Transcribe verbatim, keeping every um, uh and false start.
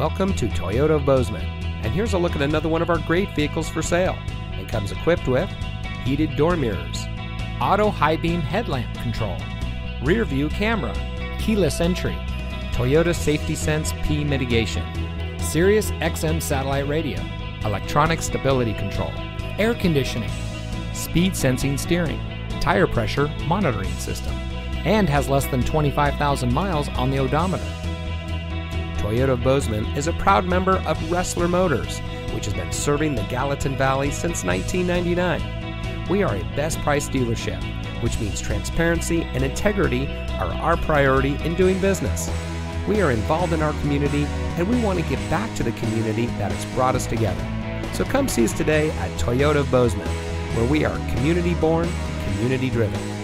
Welcome to Toyota Bozeman, and here's a look at another one of our great vehicles for sale. It comes equipped with heated door mirrors, auto high beam headlamp control, rear view camera, keyless entry, Toyota Safety Sense P mitigation, Sirius X M satellite radio, electronic stability control, air conditioning, speed sensing steering, tire pressure monitoring system, and has less than twenty-five thousand miles on the odometer. Toyota Bozeman is a proud member of Ressler Motors, which has been serving the Gallatin Valley since nineteen ninety-nine. We are a best price dealership, which means transparency and integrity are our priority in doing business. We are involved in our community, and we want to give back to the community that has brought us together. So come see us today at Toyota Bozeman, where we are community born, community driven.